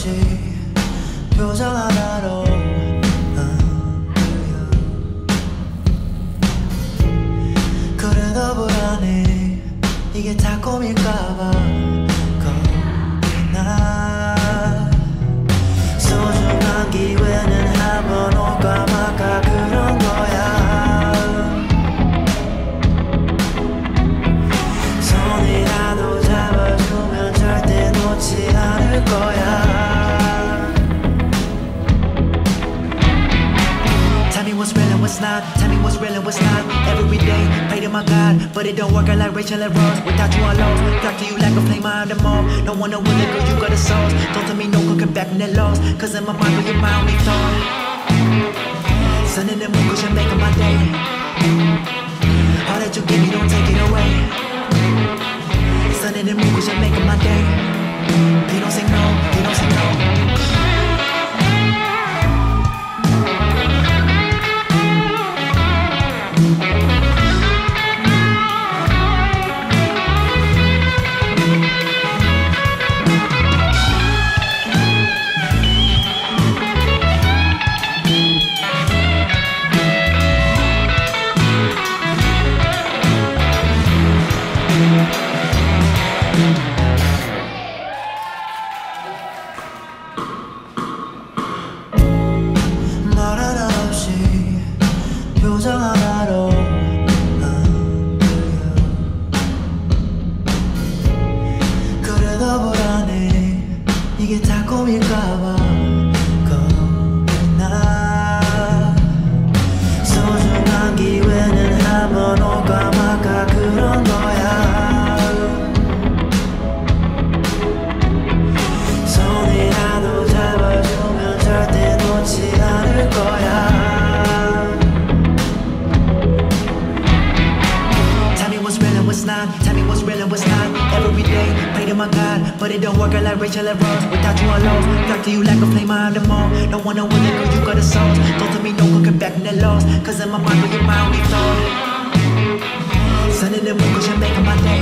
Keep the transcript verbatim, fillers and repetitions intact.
없이 표정 하나로 그래도 불안해 이게 다 꿈일까봐 겁이 나 소중한 기회는 한번 올까 말까 그런 거야 손이라도 잡아주면 절대 놓지 않을 거야 Tell me what's real and what's not Tell me what's real and what's not Every day pray to my God But it don't work out like Rachel and Rose Without you alone Talk to you like a flame I am the mold No wonder when the girl you got a soul Don't tell me no cooking back in that loss Cause in my mind you're my only thought Sun in the moon cause you're making my day All that you give me don't take it away Sun in the moon cause you're making my day They don't say no, they don't say no Cause in my mind, you're my only thought Sun in the moon, cause you're making my day